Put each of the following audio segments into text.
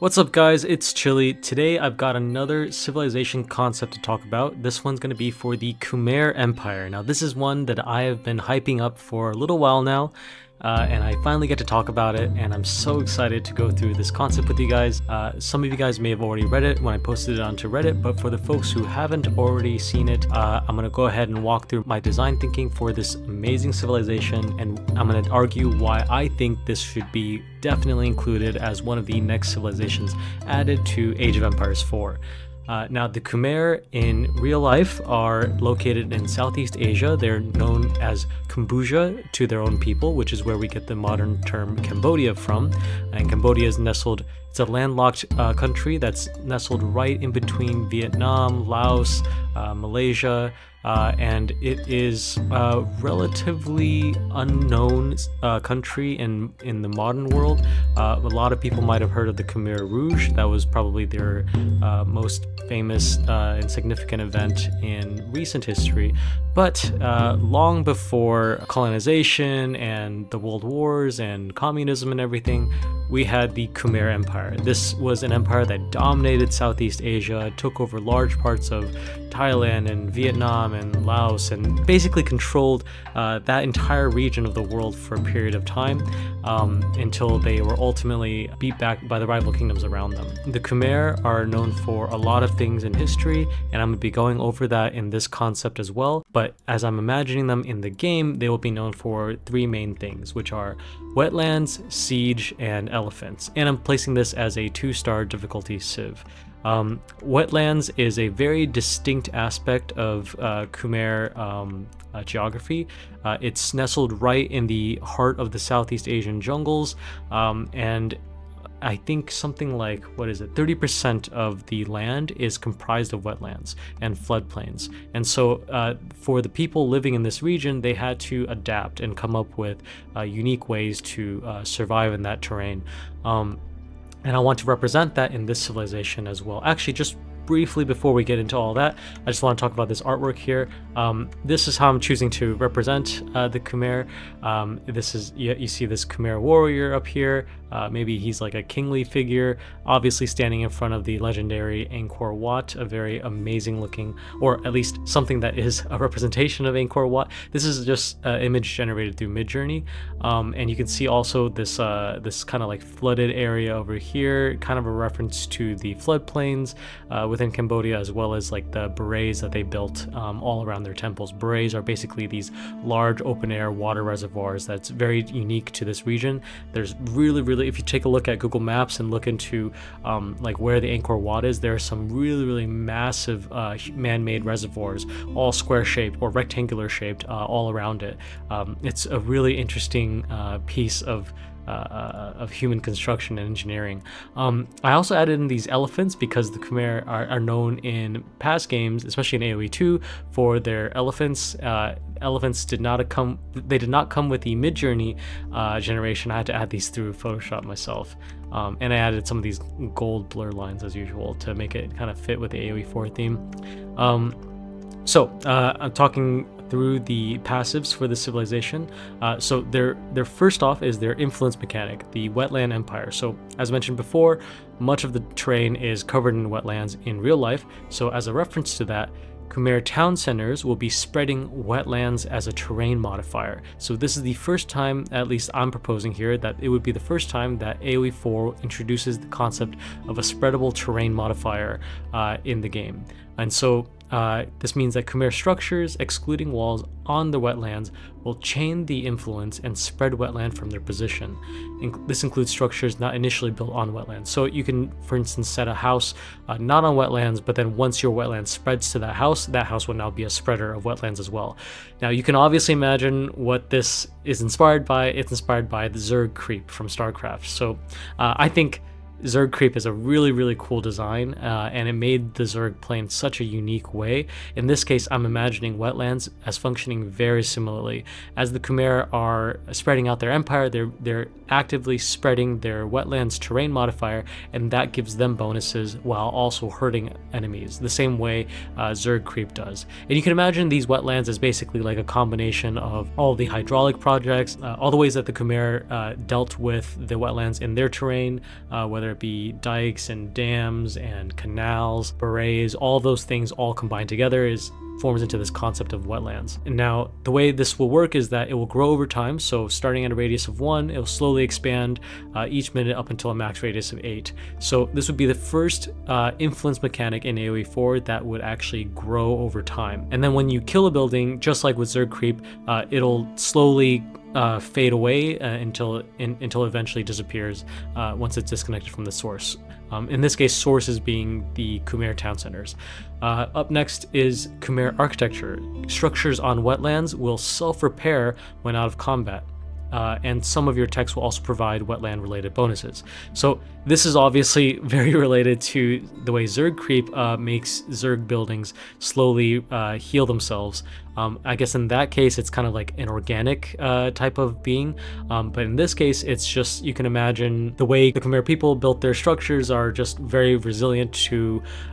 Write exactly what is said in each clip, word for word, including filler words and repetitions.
What's up guys, it's Chili. Today I've got another civilization concept to talk about. This one's going to be for the Khmer Empire. Now this is one that I have been hyping up for a little while now, uh, and I finally get to talk about it, and I'm so excited to go through this concept with you guys. Uh, some of you guys may have already read it when I posted it onto Reddit, but for the folks who haven't already seen it, uh, I'm going to go ahead and walk through my design thinking for this amazing civilization, and I'm going to argue why I think this should be definitely included as one of the next civilizations added to Age of Empires four. Uh, now, the Khmer in real life are located in Southeast Asia. They're known as Kambuja to their own people, which is where we get the modern term Cambodia from. And Cambodia is nestled, it's a landlocked uh, country that's nestled right in between Vietnam, Laos, uh, Malaysia, Uh, and it is a relatively unknown uh, country in, in the modern world. Uh, a lot of people might have heard of the Khmer Rouge. That was probably their uh, most famous uh, and significant event in recent history. But uh, long before colonization and the world wars and communism and everything, we had the Khmer Empire. This was an empire that dominated Southeast Asia, took over large parts of Thailand and Vietnam and Laos, and basically controlled uh, that entire region of the world for a period of time um, until they were ultimately beat back by the rival kingdoms around them. The Khmer are known for a lot of things in history, and I'm going to be going over that in this concept as well, but as I'm imagining them in the game, they will be known for three main things, which are wetlands, siege, and elephants, and I'm placing this as a two-star difficulty Civ. Um, wetlands is a very distinct aspect of uh, Khmer um, uh, geography. Uh, it's nestled right in the heart of the Southeast Asian jungles, um, and I think something like, what is it, thirty percent of the land is comprised of wetlands and floodplains. And so uh, for the people living in this region, they had to adapt and come up with uh, unique ways to uh, survive in that terrain. Um, And I want to represent that in this civilization as well. Actually, just briefly before we get into all that, I just want to talk about this artwork here. Um, this is how I'm choosing to represent uh, the Khmer. Um, this is, you, you see this Khmer warrior up here. Uh, maybe he's like a kingly figure, obviously standing in front of the legendary Angkor Wat, a very amazing looking, or at least something that is a representation of Angkor Wat. This is just an uh, image generated through Midjourney, um, and you can see also this uh, this kind of like flooded area over here, kind of a reference to the floodplains uh, within Cambodia, as well as like the berets that they built um, all around their temples. Berets are basically these large open-air water reservoirs that's very unique to this region. There's really, really if you take a look at Google Maps and look into um, like where the Angkor Wat is, there are some really, really massive uh, man-made reservoirs, all square-shaped or rectangular-shaped uh, all around it. Um, it's a really interesting uh, piece of Uh, of human construction and engineering. Um, I also added in these elephants because the Khmer are, are known in past games, especially in A O E two, for their elephants. Uh, elephants did not come; they did not come with the Midjourney uh, generation. I had to add these through Photoshop myself, um, and I added some of these gold blur lines as usual to make it kind of fit with the A O E four theme. Um, so uh, I'm talking through the passives for the civilization. Uh, so their, their first off is their influence mechanic, the wetland empire. So as mentioned before, much of the terrain is covered in wetlands in real life. So as a reference to that, Khmer town centers will be spreading wetlands as a terrain modifier. So this is the first time, at least I'm proposing here, that it would be the first time that A O E four introduces the concept of a spreadable terrain modifier uh, in the game. And so uh, this means that Khmer structures, excluding walls on the wetlands, will chain the influence and spread wetland from their position. In this includes structures not initially built on wetlands. So you can, for instance, set a house uh, not on wetlands, but then once your wetland spreads to that house, that house will now be a spreader of wetlands as well. Now you can obviously imagine what this is inspired by. It's inspired by the Zerg creep from StarCraft. So uh, I think Zerg creep is a really, really cool design, uh, and it made the Zerg play in such a unique way. In this case, I'm imagining wetlands as functioning very similarly. As the Khmer are spreading out their empire, they're, they're actively spreading their wetlands terrain modifier, and that gives them bonuses while also hurting enemies, the same way uh, Zerg creep does. And you can imagine these wetlands as basically like a combination of all the hydraulic projects, uh, all the ways that the Khmer uh, dealt with the wetlands in their terrain, uh, whether whether it be dikes and dams and canals, berets, all those things all combined together is forms into this concept of wetlands. And now the way this will work is that it will grow over time. So starting at a radius of one, it will slowly expand uh, each minute up until a max radius of eight. So this would be the first uh, influence mechanic in A O E four that would actually grow over time. And then when you kill a building, just like with Zerg creep, uh, it'll slowly Uh, fade away uh, until in, until eventually disappears uh, once it's disconnected from the source. Um, in this case, sources being the Khmer town centers. Uh, up next is Khmer architecture. Structures on wetlands will self-repair when out of combat. Uh, and some of your texts will also provide wetland-related bonuses. So this is obviously very related to the way Zerg Creep uh, makes Zerg buildings slowly uh, heal themselves. Um, I guess in that case, it's kind of like an organic uh, type of being, um, but in this case, it's just, you can imagine the way the Khmer people built their structures are just very resilient to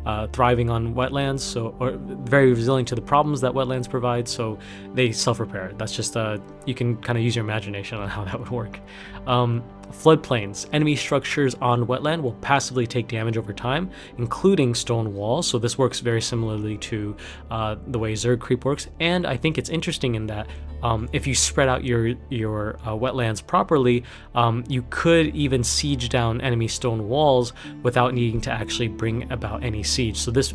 uh, thriving on wetlands, so or very resilient to the problems that wetlands provide, so they self-repair. That's just, uh, you can kind of use your imagination on how that would work. Um, floodplains. Enemy structures on wetland will passively take damage over time, including stone walls. So this works very similarly to uh, the way Zerg Creep works. And I think it's interesting in that um, if you spread out your, your uh, wetlands properly, um, you could even siege down enemy stone walls without needing to actually bring about any siege. So this,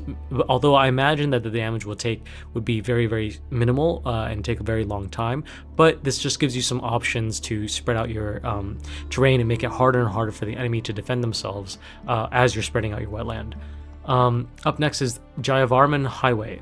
although I imagine that the damage will take would be very, very minimal uh, and take a very long time, but this just gives you some options to spread out your um, terrain and make it harder and harder for the enemy to defend themselves uh, as you're spreading out your wetland. Um, up next is Jayavarman Highway.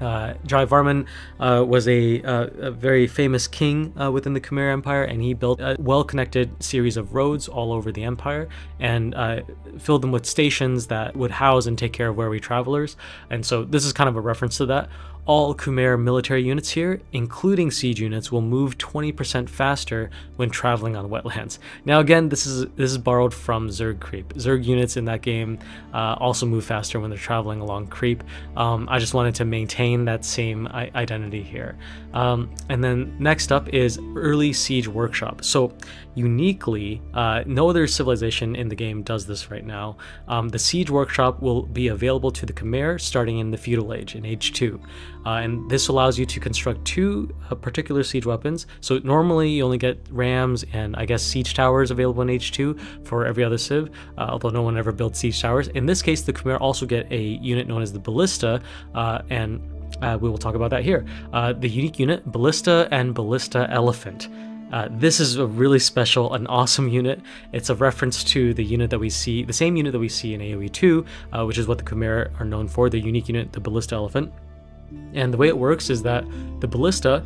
Uh, Jayavarman uh, was a, uh, a very famous king uh, within the Khmer Empire, and he built a well-connected series of roads all over the empire and uh, filled them with stations that would house and take care of weary travelers. And so this is kind of a reference to that. All Khmer military units here, including siege units, will move twenty percent faster when traveling on wetlands. Now again, this is this is borrowed from Zerg Creep. Zerg units in that game uh, also move faster when they're traveling along Creep. Um, I just wanted to maintain that same identity here. Um, and then next up is Early Siege Workshop. So uniquely, uh, no other civilization in the game does this right now. Um, the Siege Workshop will be available to the Khmer starting in the Feudal Age, in Age two. Uh, and this allows you to construct two uh, particular siege weapons. So normally you only get rams and I guess siege towers available in H two for every other Civ, uh, although no one ever builds siege towers. In this case, the Khmer also get a unit known as the Ballista, uh, and uh, we will talk about that here. Uh, the unique unit, Ballista and Ballista Elephant. Uh, this is a really special and awesome unit. It's a reference to the unit that we see, the same unit that we see in A O E two, uh, which is what the Khmer are known for, the unique unit, the Ballista Elephant. And the way it works is that the Ballista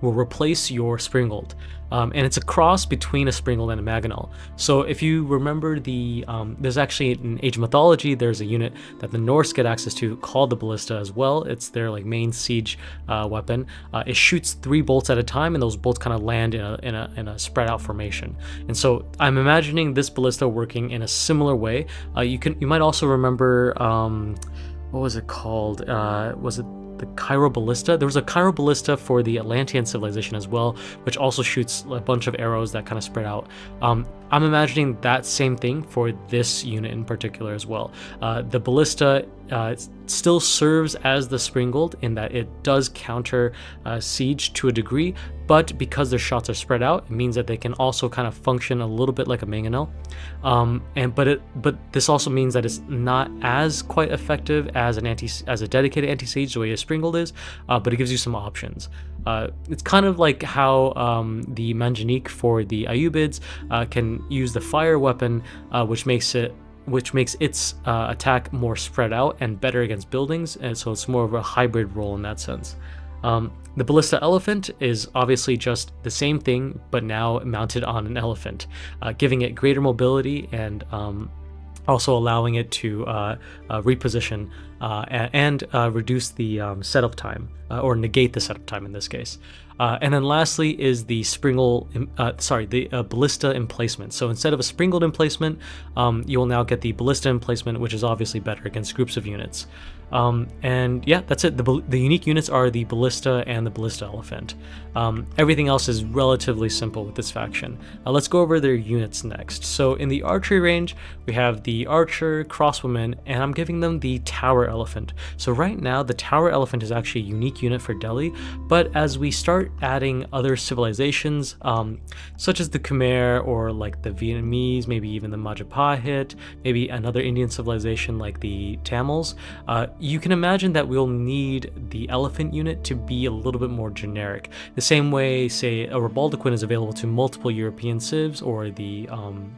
will replace your Springald. Um, and it's a cross between a Springald and a Mangonel. So if you remember the, um, there's actually in Age of Mythology, there's a unit that the Norse get access to called the Ballista as well. It's their like main siege uh, weapon. Uh, it shoots three bolts at a time, and those bolts kind of land in a, in a, in a spread out formation. And so I'm imagining this Ballista working in a similar way. Uh, you can, you might also remember, um, what was it called? Uh, was it the Cheiroballista? There was a Cheiroballista for the Atlantean civilization as well, which also shoots a bunch of arrows that kind of spread out. Um, I'm imagining that same thing for this unit in particular as well. Uh, the Ballista uh, still serves as the Springald in that it does counter uh, siege to a degree, but because their shots are spread out, it means that they can also kind of function a little bit like a mangonel. Um, and but it but this also means that it's not as quite effective as an anti as a dedicated anti-siege the way a Springald is, uh, but it gives you some options. Uh, it's kind of like how um, the Manjanique for the Ayyubids uh, can use the fire weapon, uh, which makes it which makes its uh, attack more spread out and better against buildings, and so it's more of a hybrid role in that sense. Um, the Ballista Elephant is obviously just the same thing, but now mounted on an elephant, uh, giving it greater mobility and um, also allowing it to uh, uh, reposition uh, and uh, reduce the um, setup time, uh, or negate the setup time in this case. Uh, and then lastly is the Springald, uh, sorry, the uh, Ballista Emplacement. So instead of a Springald Emplacement, um, you will now get the Ballista Emplacement, which is obviously better against groups of units. Um, and yeah, that's it. The, the unique units are the Ballista and the Ballista Elephant. Um, everything else is relatively simple with this faction. Uh, let's go over their units next. So in the archery range, we have the Archer, Crosswoman, and I'm giving them the Tower Elephant. So right now, the Tower Elephant is actually a unique unit for Delhi, but as we start adding other civilizations, um, such as the Khmer or like the Vietnamese, maybe even the Majapahit, maybe another Indian civilization like the Tamils, uh, you can imagine that we'll need the elephant unit to be a little bit more generic. The same way, say, a Ribaldequin is available to multiple European civs, or the, um,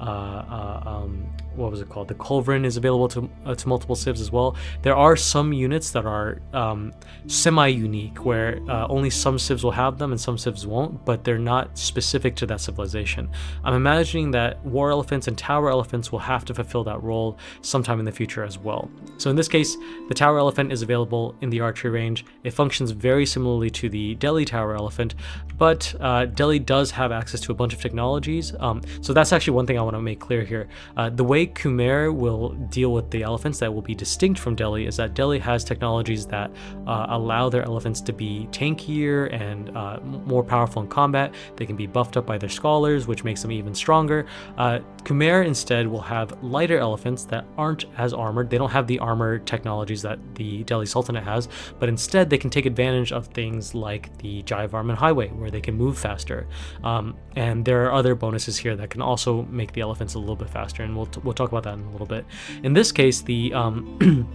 uh, uh, um, what was it called? The Culverin is available to, uh, to multiple civs as well. There are some units that are um, semi-unique, where uh, only some civs will have them and some civs won't, but they're not specific to that civilization. I'm imagining that War Elephants and Tower Elephants will have to fulfill that role sometime in the future as well. So in this case, the Tower Elephant is available in the archery range. It functions very similarly to the Delhi Tower Elephant, but uh, Delhi does have access to a bunch of technologies. Um, so that's actually one thing I want to make clear here. Uh, the way Khmer will deal with the elephants that will be distinct from Delhi is that Delhi has technologies that uh, allow their elephants to be tankier and uh, more powerful in combat. They can be buffed up by their scholars, which makes them even stronger. Uh, Khmer instead will have lighter elephants that aren't as armored. They don't have the armor technologies that the Delhi Sultanate has, but instead they can take advantage of things like the Jaivarman Highway, where they can move faster. Um, and there are other bonuses here that can also make the elephants a little bit faster, and we'll, we'll talk about that in a little bit. In this case, the um,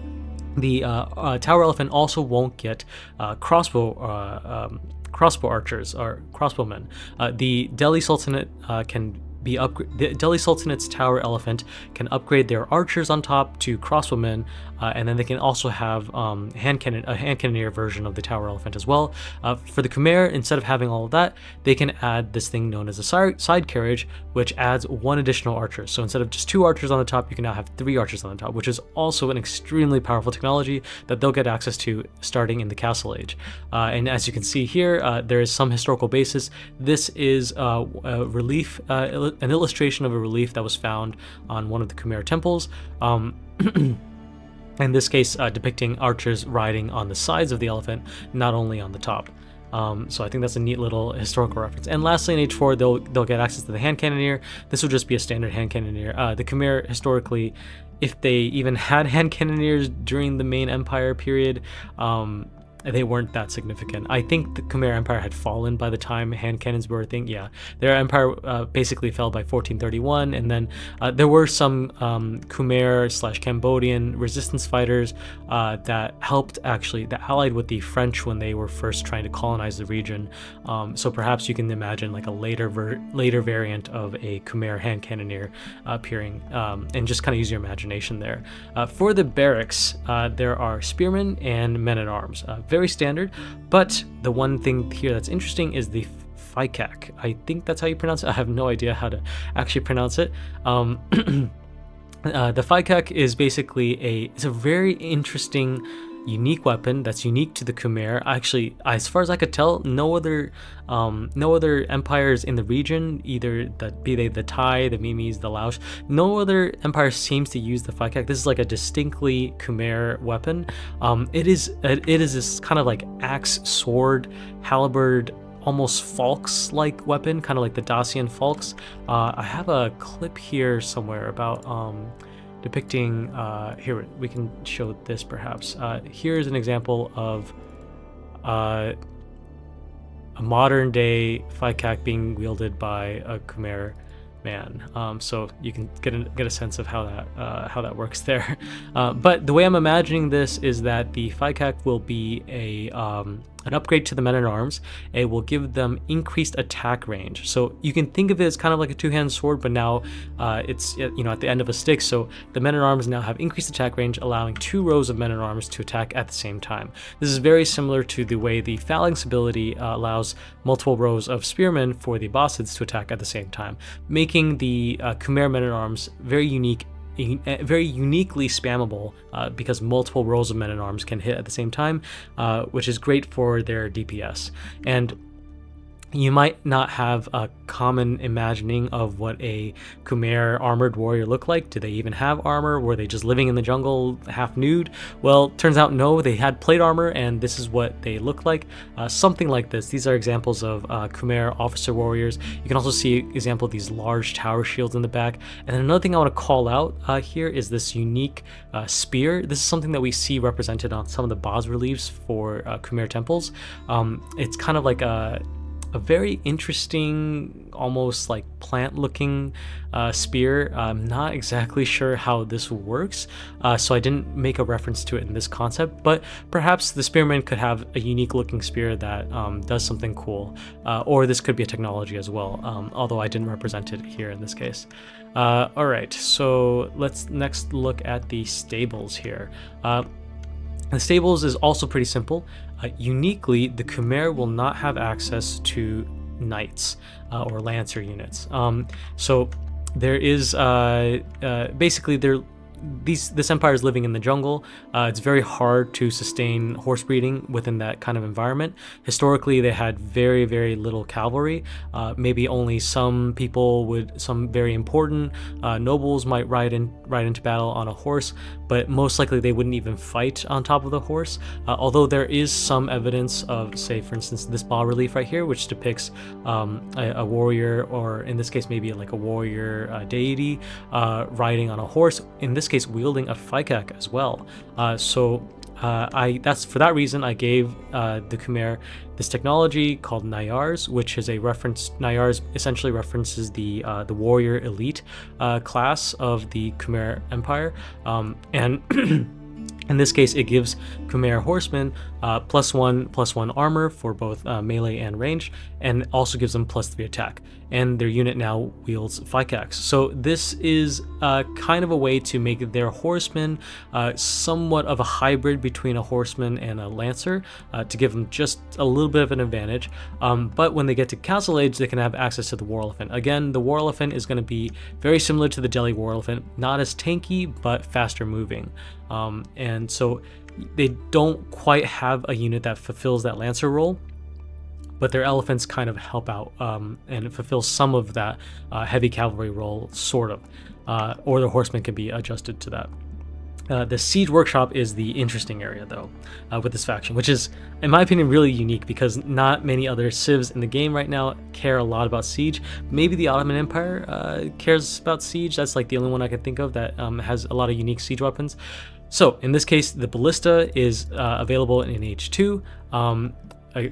the uh, uh, Tower Elephant also won't get uh, crossbow uh, um, crossbow archers or crossbowmen. Uh, the Delhi Sultanate uh, can be upgraded. The Delhi Sultanate's Tower Elephant can upgrade their archers on top to crossbowmen, uh, and then they can also have um, hand cannon, a hand cannoneer version of the Tower Elephant as well. Uh, for the Khmer, instead of having all of that, they can add this thing known as a side carriage, which adds one additional archer. So instead of just two archers on the top, you can now have three archers on the top, which is also an extremely powerful technology that they'll get access to starting in the Castle Age. Uh, and as you can see here, uh, there is some historical basis. This is uh, a relief uh, an illustration of a relief that was found on one of the Khmer temples. Um, in this case, uh, depicting archers riding on the sides of the elephant, not only on the top. Um, so I think that's a neat little historical reference. And lastly, in Age four, they'll they'll get access to the hand cannoneer. This will just be a standard hand cannoneer. Uh, the Khmer historically, if they even had hand cannoneers during the main empire period, um, they weren't that significant. I think the Khmer Empire had fallen by the time hand cannons were a thing. Yeah, their empire uh, basically fell by fourteen thirty-one, and then uh, there were some um, Khmer slash Cambodian resistance fighters uh, that helped actually, that allied with the French when they were first trying to colonize the region. Um, so perhaps you can imagine like a later ver later variant of a Khmer hand cannoneer uh, appearing, um, and just kind of use your imagination there. Uh, for the barracks, uh, there are spearmen and men-at-arms. Uh, Very standard, but the one thing here that's interesting is the phaikach. I think that's how you pronounce it. I have no idea how to actually pronounce it. Um, uh, the phaikach is basically a, it's a very interesting, unique weapon that's unique to the Khmer. Actually, as far as I could tell, no other um, no other empires in the region, either that be they the Thai, the Mimis, the Laos, no other empire seems to use the phaikach. This is like a distinctly Khmer weapon. Um, it is it is this kind of like axe, sword, halberd, almost falx-like weapon, kind of like the Dacian falx. Uh, I have a clip here somewhere about. Um, depicting, uh, here we can show this perhaps. Uh, here's an example of uh, a modern day phaikach being wielded by a Khmer man. Um, so you can get a, get a sense of how that, uh, how that works there. Uh, but the way I'm imagining this is that the phaikach will be a, um, an upgrade to the men-at-arms. It will give them increased attack range. So you can think of it as kind of like a two-hand sword, but now uh, it's, you know, at the end of a stick. So the men-at-arms now have increased attack range, allowing two rows of men-at-arms to attack at the same time. This is very similar to the way the phalanx ability uh, allows multiple rows of spearmen for the Abbasids to attack at the same time, making the uh, Khmer men-at-arms very unique very uniquely spammable uh, because multiple rolls of men-at-arms can hit at the same time, uh, which is great for their D P S. And you might not have a common imagining of what a Khmer armored warrior looked like. Do they even have armor? Were they just living in the jungle half nude? Well, turns out no, they had plate armor and this is what they look like. Uh, something like this. These are examples of uh, Khmer officer warriors. You can also see an example of these large tower shields in the back. And then another thing I want to call out uh, here is this unique uh, spear. This is something that we see represented on some of the bas reliefs for uh, Khmer temples. Um, it's kind of like a A very interesting, almost like plant-looking uh, spear. I'm not exactly sure how this works, uh, so I didn't make a reference to it in this concept, but perhaps the spearman could have a unique-looking spear that um, does something cool, uh, or this could be a technology as well, um, although I didn't represent it here in this case. Uh, all right, so let's next look at the stables here. Uh, The stables is also pretty simple. Uh, uniquely, the Khmer will not have access to knights uh, or lancer units. Um, so there is uh, uh, basically there. These, this empire is living in the jungle. Uh, it's very hard to sustain horse breeding within that kind of environment. Historically, they had very, very little cavalry. Uh, maybe only some people would, some very important uh, nobles might ride in, ride into battle on a horse, but most likely they wouldn't even fight on top of the horse. Uh, although there is some evidence of, say, for instance, this bas relief right here, which depicts um, a, a warrior, or in this case, maybe like a warrior uh, deity uh, riding on a horse. In this case, wielding a phaikach as well. Uh, so uh, I that's for that reason I gave uh, the Khmer this technology called Nayars, which is a reference. Nayars essentially references the uh, the warrior elite uh, class of the Khmer Empire, um, and in this case, it gives Khmer horsemen uh, plus one plus one armor for both uh, melee and range, and also gives them plus three attack. And their unit now wields phaikachs. So this is uh, kind of a way to make their horsemen uh, somewhat of a hybrid between a horseman and a lancer, uh, to give them just a little bit of an advantage. Um, but when they get to Castle Age, they can have access to the War Elephant. Again, the War Elephant is going to be very similar to the Delhi War Elephant, not as tanky but faster moving. Um, and so they don't quite have a unit that fulfills that lancer role, but their elephants kind of help out um, and fulfill some of that uh, heavy cavalry role, sort of, uh, or their horsemen can be adjusted to that. Uh, the Siege Workshop is the interesting area, though, uh, with this faction, which is, in my opinion, really unique because not many other civs in the game right now care a lot about Siege. Maybe the Ottoman Empire uh, cares about Siege. That's like the only one I can think of that um, has a lot of unique siege weapons. So, in this case, the Ballista is uh, available in Age two. Um,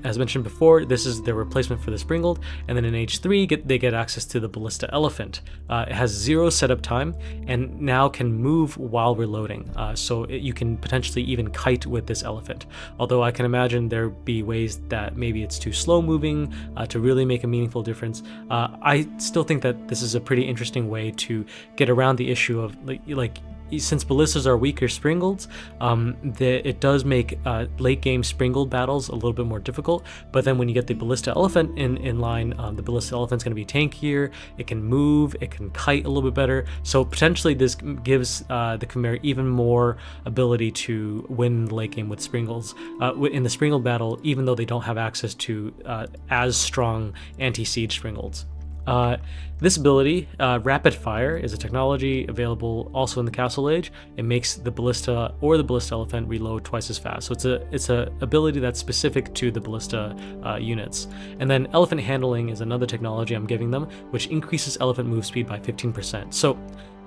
As mentioned before, this is their replacement for the Springald, and then in Age three get, they get access to the Ballista Elephant. Uh, it has zero setup time and now can move while reloading, uh, so it, you can potentially even kite with this elephant. Although I can imagine there be ways that maybe it's too slow moving uh, to really make a meaningful difference. Uh, I still think that this is a pretty interesting way to get around the issue of like, like since Ballistas are weaker Springalds, um, the, it does make uh, late-game Springald battles a little bit more difficult, but then when you get the Ballista Elephant in, in line, um, the Ballista Elephant's going to be tankier, it can move, it can kite a little bit better, so potentially this gives uh, the Khmer even more ability to win the late-game with Springalds uh, in the Springald battle, even though they don't have access to uh, as strong anti-siege Springalds. Uh, this ability, uh, Rapid Fire, is a technology available also in the Castle Age. It makes the Ballista or the Ballista Elephant reload twice as fast. So it's a it's a ability that's specific to the Ballista uh, units. And then Elephant Handling is another technology I'm giving them, which increases elephant move speed by fifteen percent. So,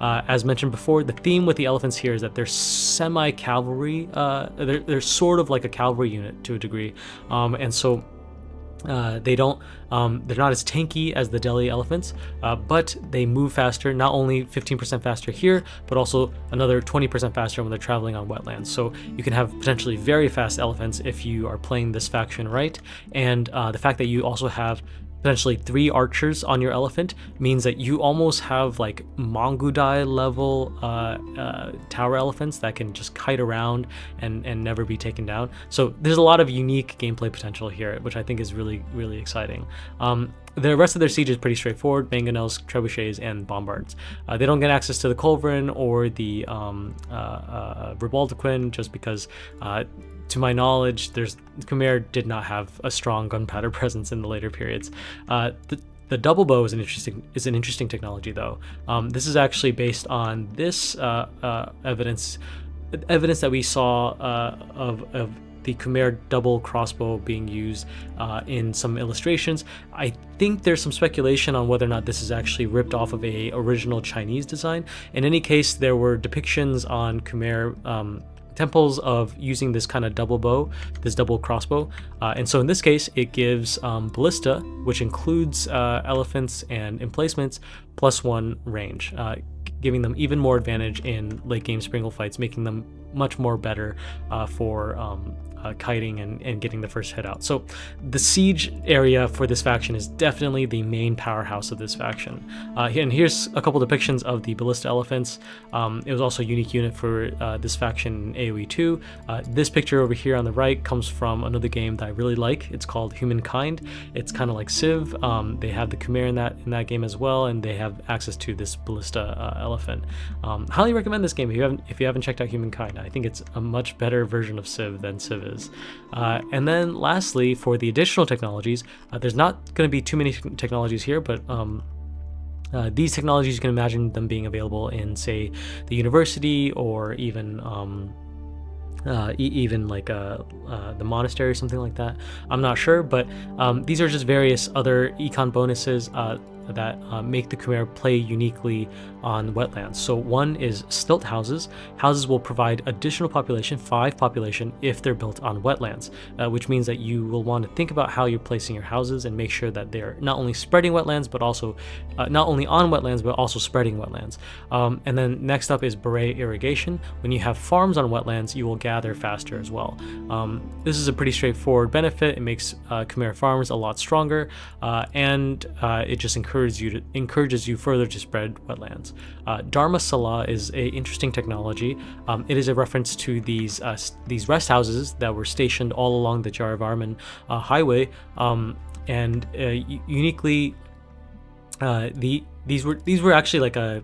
uh, as mentioned before, the theme with the elephants here is that they're semi-cavalry. Uh, they're, they're sort of like a cavalry unit to a degree, um, and so. Uh, they don't, um, they're not as tanky as the Delhi elephants, uh, but they move faster, not only fifteen percent faster here, but also another twenty percent faster when they're traveling on wetlands. So you can have potentially very fast elephants if you are playing this faction right. And uh, the fact that you also have potentially three archers on your elephant means that you almost have like Mongudai level uh, uh, tower elephants that can just kite around and, and never be taken down. So there's a lot of unique gameplay potential here, which I think is really, really exciting. Um, The rest of their siege is pretty straightforward: mangonels, trebuchets, and bombards. Uh, they don't get access to the Culverin or the um, uh, uh, Ribaldequin, just because, uh, to my knowledge, there's Khmer did not have a strong gunpowder presence in the later periods. Uh, the, The double bow is an interesting is an interesting technology, though. Um, this is actually based on this uh, uh, evidence evidence that we saw uh, of, of the Khmer double crossbow being used uh, in some illustrations. I think there's some speculation on whether or not this is actually ripped off of a original Chinese design. In any case, there were depictions on Khmer Um, temples of using this kind of double bow, this double crossbow, uh, and so in this case it gives um, ballista, which includes uh, elephants and emplacements, plus one range, uh, giving them even more advantage in late game Springald fights, making them much more better uh, for um, uh, kiting and, and getting the first hit out. So the siege area for this faction is definitely the main powerhouse of this faction. Uh, and here's a couple depictions of the Ballista Elephants. Um, it was also a unique unit for uh, this faction in A O E two. Uh, this picture over here on the right comes from another game that I really like. It's called Humankind. It's kind of like Civ. Um, they have the Khmer in that, in that game as well, and they have access to this Ballista uh, Elephant. Um, highly recommend this game if you haven't, if you haven't checked out Humankind. I think it's a much better version of Civ than Civ is. Uh, and then lastly, for the additional technologies, uh, there's not going to be too many technologies here, but um, uh, these technologies, you can imagine them being available in, say, the university, or even um, uh, e even like uh, uh, the monastery or something like that. I'm not sure, but um, these are just various other econ bonuses uh, that uh, make the Khmer play uniquely on wetlands. So one is stilt houses. Houses will provide additional population, five population, if they're built on wetlands, uh, which means that you will want to think about how you're placing your houses and make sure that they're not only spreading wetlands, but also uh, not only on wetlands, but also spreading wetlands. Um, and then next up is beret irrigation. When you have farms on wetlands, you will gather faster as well. Um, this is a pretty straightforward benefit. It makes uh, Khmer farms a lot stronger, uh, and uh, it just encourages You to, encourages you further to spread wetlands. Uh, Dharma Sala is an interesting technology. Um, it is a reference to these uh, these rest houses that were stationed all along the Jaravarman uh, highway, um, and uh, uniquely, uh, the these were these were actually like a.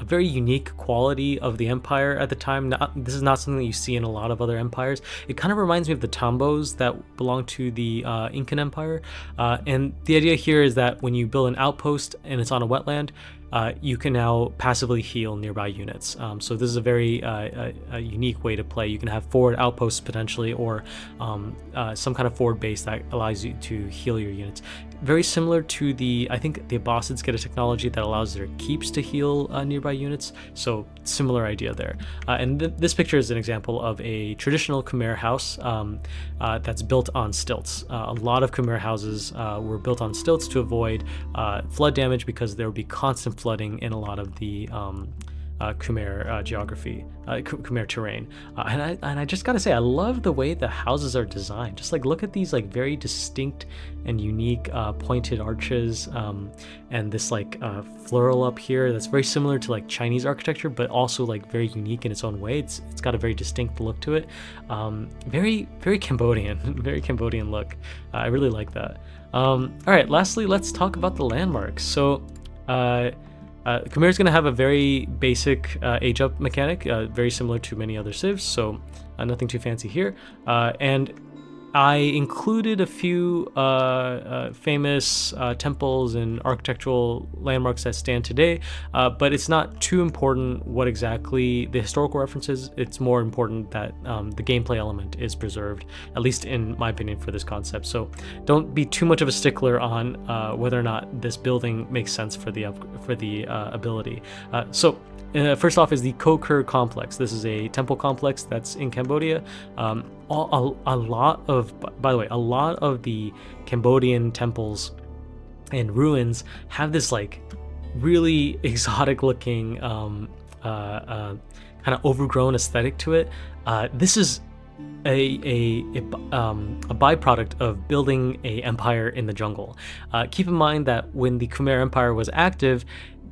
a very unique quality of the empire at the time. Not, this is not something that you see in a lot of other empires. It kind of reminds me of the tombos that belong to the uh, Incan Empire. Uh, and the idea here is that when you build an outpost and it's on a wetland, uh, you can now passively heal nearby units. Um, so this is a very uh, a, a unique way to play. You can have forward outposts potentially, or um, uh, some kind of forward base that allows you to heal your units. Very similar to the, I think the Abbasids get a technology that allows their keeps to heal uh, nearby units. So similar idea there. Uh, and th this picture is an example of a traditional Khmer house um, uh, that's built on stilts. Uh, a lot of Khmer houses uh, were built on stilts to avoid uh, flood damage, because there would be constant flooding in a lot of the um, uh, Khmer uh, geography, uh, Khmer terrain. Uh, and, I, and I just gotta say, I love the way the houses are designed. Just like look at these like very distinct and unique uh, pointed arches, um, and this like uh, floral up here that's very similar to like Chinese architecture, but also like very unique in its own way. It's, it's got a very distinct look to it. Um, very, very Cambodian, very Cambodian look. Uh, I really like that. Um, all right, lastly, let's talk about the landmarks. So, uh, Uh, Khmer is going to have a very basic uh, age up mechanic, uh, very similar to many other civs, so uh, nothing too fancy here. Uh, and I included a few uh, uh, famous uh, temples and architectural landmarks that stand today, uh, but it's not too important what exactly the historical references. It's more important that um, the gameplay element is preserved, at least in my opinion, for this concept. So don't be too much of a stickler on uh, whether or not this building makes sense for the up for the uh, ability. Uh, so. Uh, first off is the Kokur complex. This is a temple complex that's in Cambodia. Um, all, a, a lot of, by the way, a lot of the Cambodian temples and ruins have this like really exotic looking um, uh, uh, kind of overgrown aesthetic to it. Uh, this is A, a, a, um, a byproduct of building an empire in the jungle. Uh, keep in mind that when the Khmer Empire was active,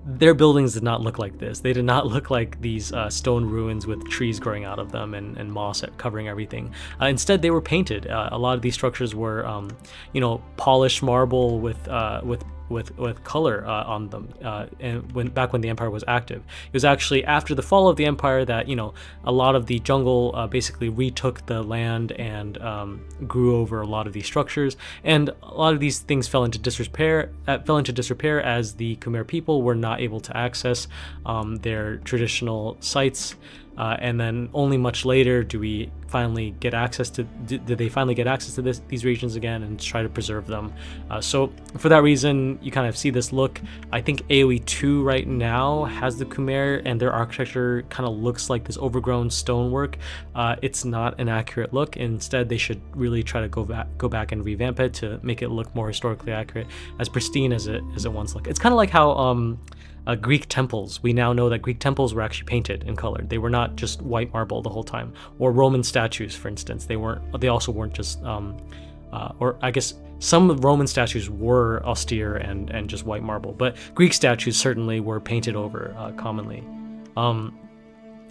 Their buildings did not look like this. They did not look like these uh, stone ruins with trees growing out of them and, and moss covering everything. Uh, instead, they were painted. Uh, a lot of these structures were, um, you know, polished marble with uh, with with with color uh, on them. Uh, and when back when the empire was active, it was actually after the fall of the empire that you know a lot of the jungle uh, basically retook the land and um, grew over a lot of these structures. And a lot of these things fell into disrepair. Uh, fell into disrepair as the Khmer people were not able to access um, their traditional sites, uh, and then only much later do we finally get access to did they finally get access to this, these regions again and try to preserve them. Uh, so for that reason, you kind of see this look. I think A O E two right now has the Khmer, and their architecture kind of looks like this overgrown stonework. Uh, it's not an accurate look. Instead, they should really try to go back go back and revamp it to make it look more historically accurate, as pristine as it as it once looked. It's kind of like how um, Uh, Greek temples. We now know that Greek temples were actually painted and colored. They were not just white marble the whole time. Or Roman statues, for instance. They weren't. They also weren't just. Um, uh, or I guess some Roman statues were austere and and just white marble, but Greek statues certainly were painted over uh, commonly. Um,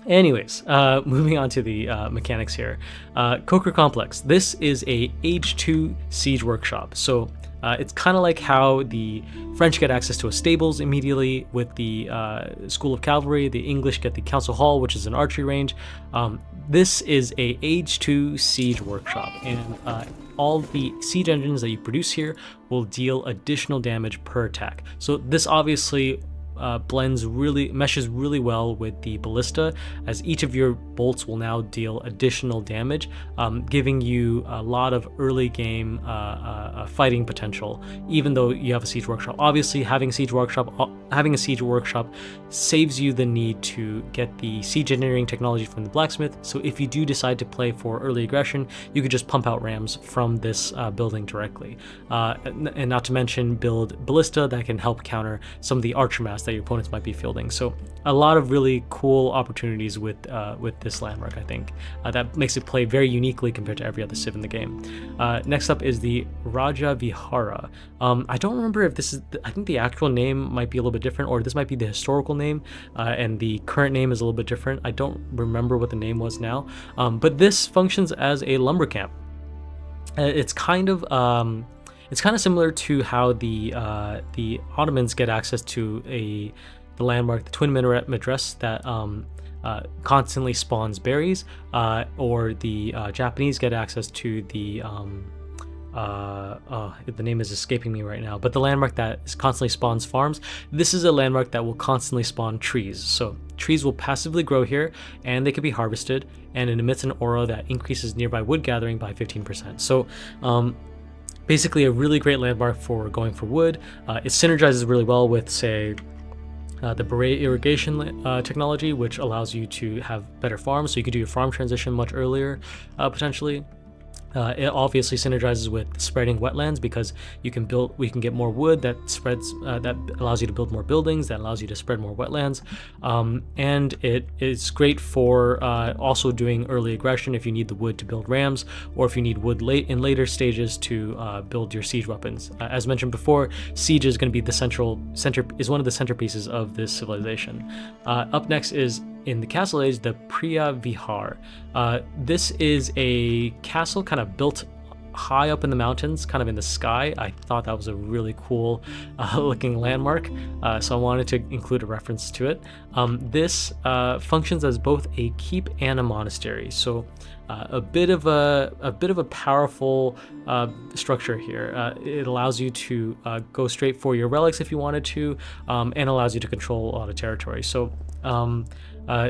Anyways, uh, moving on to the uh, mechanics here. Uh, Coker Complex. This is a Age two siege workshop. So uh, it's kind of like how the French get access to a stables immediately with the uh, School of Cavalry. The English get the Council Hall, which is an archery range. Um, this is a Age two siege workshop, and uh, all the siege engines that you produce here will deal additional damage per attack. So this obviously Uh, blends really meshes really well with the ballista, as each of your bolts will now deal additional damage, um, giving you a lot of early game uh, uh, fighting potential, even though you have a siege workshop. Obviously, having siege workshop having a siege workshop saves you the need to get the siege engineering technology from the blacksmith. So if you do decide to play for early aggression, you could just pump out rams from this uh, building directly, uh, and not to mention build ballista that can help counter some of the archer mass that your opponents might be fielding. So a lot of really cool opportunities with uh, with this landmark, I think, uh, that makes it play very uniquely compared to every other civ in the game. Uh, next up is the Raja Vihara. Um, I don't remember if this is, the, I think the actual name might be a little bit different, or this might be the historical name, uh, and the current name is a little bit different. I don't remember what the name was now, um, but this functions as a lumber camp. Uh, it's kind of, um, It's kind of similar to how the uh, the Ottomans get access to a the landmark, the Twin Minaret Madrasa, that um, uh, constantly spawns berries, uh, or the uh, Japanese get access to the um, uh, uh, the name is escaping me right now, but the landmark that is constantly spawns farms. This is a landmark that will constantly spawn trees. So trees will passively grow here, and they can be harvested, and it emits an aura that increases nearby wood gathering by fifteen percent. So. Um, Basically a really great landmark for going for wood. Uh, it synergizes really well with, say, uh, the Beret irrigation uh, technology, which allows you to have better farms, so you can do your farm transition much earlier, uh, potentially. Uh, it obviously synergizes with spreading wetlands, because you can build, we can get more wood that spreads, uh, that allows you to build more buildings, that allows you to spread more wetlands, um, and it is great for uh, also doing early aggression if you need the wood to build rams, or if you need wood late in later stages to uh, build your siege weapons. Uh, as mentioned before, siege is going to be the central center is one of the centerpieces of this civilization. Uh, up next is, in the castle age, the Priya Vihar. Uh, this is a castle kind of built high up in the mountains, kind of in the sky. I thought that was a really cool uh, looking landmark, uh, so I wanted to include a reference to it. Um, this uh, functions as both a keep and a monastery, so uh, a bit of a a bit of a powerful uh, structure here. Uh, it allows you to uh, go straight for your relics if you wanted to, um, and allows you to control a lot of territory. So. Um, Uh,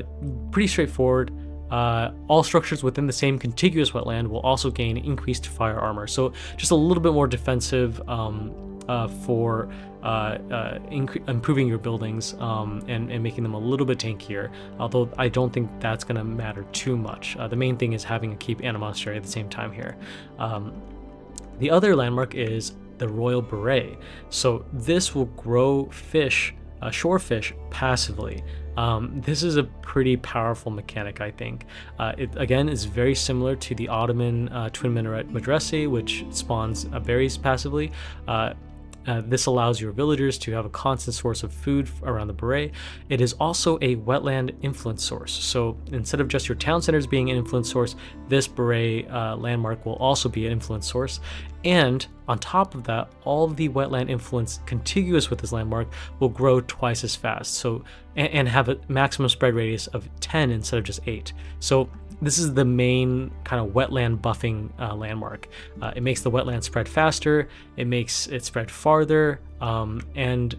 pretty straightforward. Uh, all structures within the same contiguous wetland will also gain increased fire armor, so just a little bit more defensive um, uh, for uh, uh, improving your buildings, um, and, and making them a little bit tankier, although I don't think that's going to matter too much. Uh, the main thing is having a keep and a monastery at the same time here. Um, the other landmark is the Royal Beret, so this will grow fish, uh, shore fish, passively. Um, this is a pretty powerful mechanic, I think. Uh, it, again, is very similar to the Ottoman uh, Twin Minaret Madrasa, which spawns uh, berries passively. Uh, Uh, this allows your villagers to have a constant source of food around the beret. It is also a wetland influence source. So instead of just your town centers being an influence source, this beret uh, landmark will also be an influence source. And on top of that, all of the wetland influence contiguous with this landmark will grow twice as fast. So and, and have a maximum spread radius of ten instead of just eight. So this is the main kind of wetland buffing uh, landmark. Uh, it makes the wetland spread faster, it makes it spread farther, um, and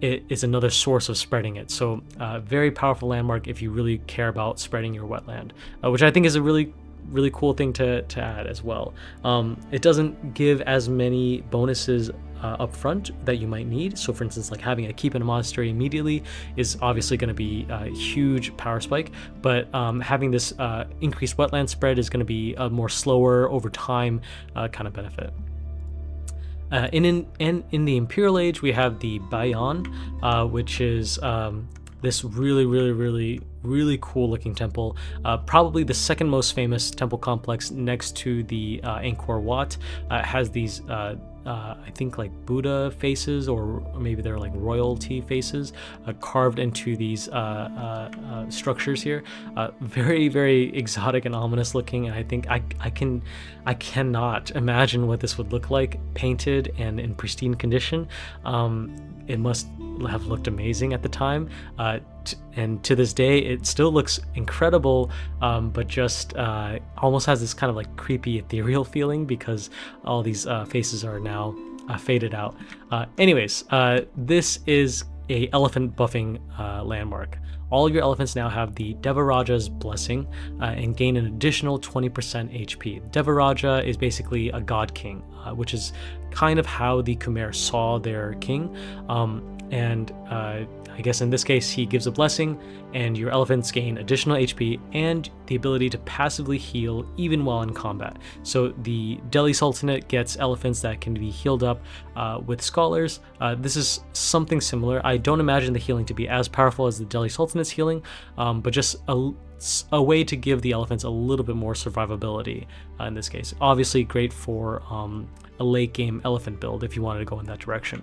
it is another source of spreading it. So uh, very powerful landmark if you really care about spreading your wetland, uh, which I think is a really, really cool thing to, to add as well. Um, it doesn't give as many bonuses Uh, up front that you might need. So for instance, like having a keep in a monastery immediately is obviously going to be a huge power spike, but um, having this uh, increased wetland spread is going to be a more slower over time uh, kind of benefit. Uh, and, in, and in the Imperial Age, we have the Bayan, uh, which is um, this really, really, really, really cool looking temple. Uh, probably the second most famous temple complex next to the uh, Angkor Wat. Uh, has these uh, Uh, I think like Buddha faces, or maybe they're like royalty faces, uh, carved into these uh, uh, uh, structures here. Uh, very, very exotic and ominous looking, and I think I, I can, I cannot imagine what this would look like painted and in pristine condition. Um, it must have looked amazing at the time, uh, t and to this day it still looks incredible, um, but just uh, almost has this kind of like creepy ethereal feeling because all these uh, faces are now uh, faded out. Uh, anyways, uh, this is a elephant buffing uh, landmark. All your elephants now have the Devaraja's blessing uh, and gain an additional twenty percent H P. Devaraja is basically a god king, uh, which is kind of how the Khmer saw their king. Um, and uh, I guess in this case he gives a blessing, and your elephants gain additional H P and the ability to passively heal even while in combat. So the Delhi Sultanate gets elephants that can be healed up uh, with scholars. Uh, this is something similar. I don't imagine the healing to be as powerful as the Delhi Sultanate's healing, um, but just a, a way to give the elephants a little bit more survivability uh, in this case. Obviously great for um, a late game elephant build if you wanted to go in that direction.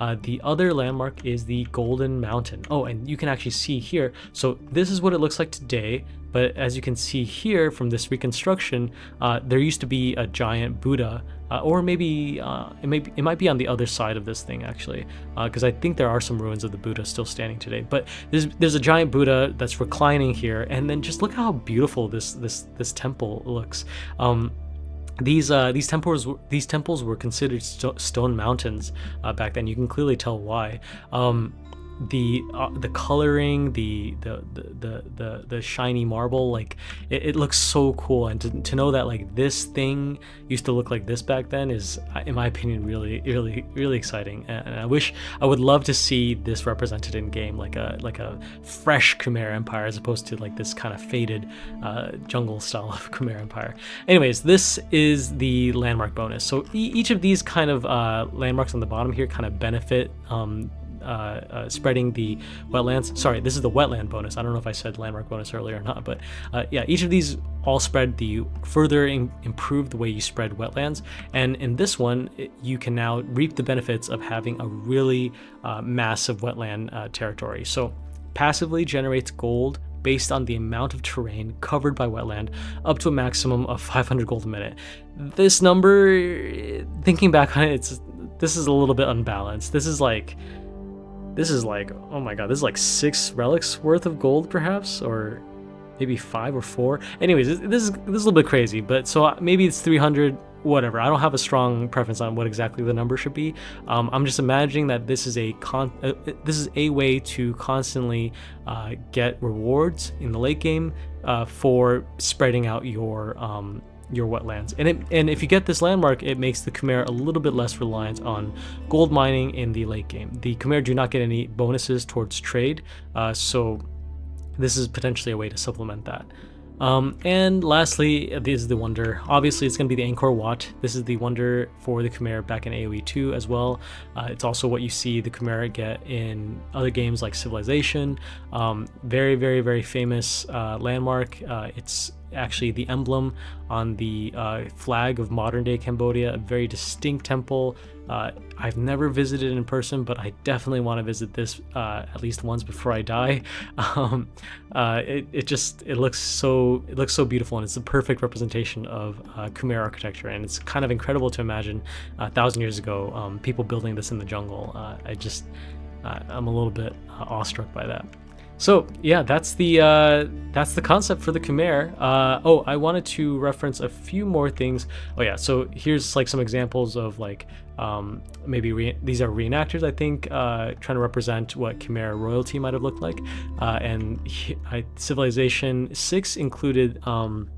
Uh, the other landmark is the Golden Mountain. Oh, and you can actually see here. So this is what it looks like today. But as you can see here from this reconstruction, uh, there used to be a giant Buddha, uh, or maybe uh, it, may be, it might be on the other side of this thing actually, because uh, I think there are some ruins of the Buddha still standing today. But there's there's a giant Buddha that's reclining here, and then just look how beautiful this this this temple looks. Um, These uh, these temples these temples were considered st stone mountains uh, back then. You can clearly tell why. Um, the uh, the coloring, the the, the the the shiny marble, like it, it looks so cool. And to, to know that like this thing used to look like this back then is, in my opinion, really really really exciting. And I wish I would love to see this represented in game, like a like a fresh Khmer Empire as opposed to like this kind of faded uh, jungle style of Khmer Empire. Anyways, this is the landmark bonus. So e each of these kind of uh, landmarks on the bottom here kind of benefit. Um, Uh, uh, spreading the wetlands. Sorry, this is the wetland bonus. I don't know if I said landmark bonus earlier or not, but uh, yeah, each of these all spread the further in, improve the way you spread wetlands. And in this one, it, you can now reap the benefits of having a really uh, massive wetland uh, territory. So passively generates gold based on the amount of terrain covered by wetland, up to a maximum of five hundred gold a minute. This number, thinking back on it, it's this is a little bit unbalanced. This is like This is like, oh my god, this is like six relics worth of gold perhaps, or maybe five or four. Anyways, this is, this is a little bit crazy, but so maybe it's three hundred, whatever. I don't have a strong preference on what exactly the number should be. Um, I'm just imagining that this is a con uh, this is a way to constantly uh, get rewards in the late game uh, for spreading out your um, your wetlands. And, it, and if you get this landmark, it makes the Khmer a little bit less reliant on gold mining in the late game. The Khmer do not get any bonuses towards trade, uh, so this is potentially a way to supplement that. Um, and lastly, this is the wonder. Obviously, it's going to be the Angkor Wat. This is the wonder for the Khmer back in A O E two as well. Uh, it's also what you see the Khmer get in other games like Civilization. Um, very, very, very famous uh, landmark. Uh, it's actually the emblem on the uh, flag of modern-day Cambodia, a very distinct temple. Uh, I've never visited in person, but I definitely want to visit this uh, at least once before I die. Um, uh, it, it just it looks so it looks so beautiful, and it's the perfect representation of uh, Khmer architecture. And it's kind of incredible to imagine uh, a thousand years ago um, people building this in the jungle. Uh, I just uh, I'm a little bit uh, awestruck by that. So yeah, that's the uh, that's the concept for the Khmer. Uh, oh, I wanted to reference a few more things. Oh yeah, so here's like some examples of like um, maybe re these are reenactors, I think, uh, trying to represent what Khmer royalty might have looked like. Uh, and he, I, Civilization six included um,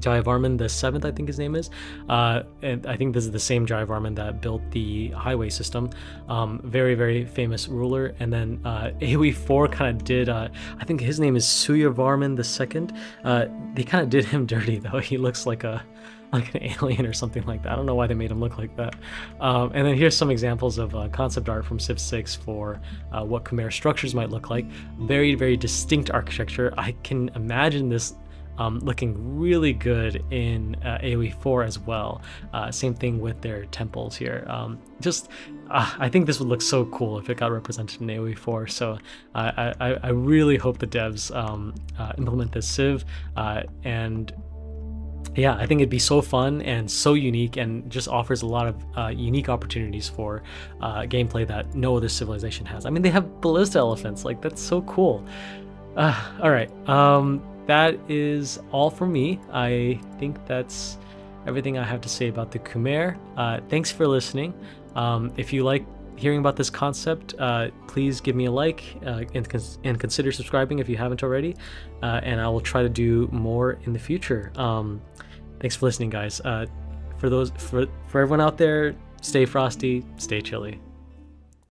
Jayavarman the seventh, I think his name is, uh, and I think this is the same Jayavarman that built the highway system. Um, very, very famous ruler. And then uh, A O E four kind of did. Uh, I think his name is Suryavarman the second. Uh, they kind of did him dirty though. He looks like a like an alien or something like that. I don't know why they made him look like that. Um, and then here's some examples of uh, concept art from Civ six for uh, what Khmer structures might look like. Very, very distinct architecture. I can imagine this. Um, looking really good in uh, A O E four as well. Uh, same thing with their temples here. Um, just, uh, I think this would look so cool if it got represented in A O E four. So uh, I, I really hope the devs um, uh, implement this Civ. Uh, and yeah, I think it'd be so fun and so unique, and just offers a lot of uh, unique opportunities for uh, gameplay that no other civilization has. I mean, they have ballista elephants. Like, that's so cool. Uh, all right. Um, That is all for me. I think that's everything I have to say about the Khmer. Uh, thanks for listening. Um, if you like hearing about this concept, uh, please give me a like uh, and, cons and consider subscribing if you haven't already. Uh, and I will try to do more in the future. Um, thanks for listening, guys. Uh, for those, for, for everyone out there, stay frosty, stay chilly.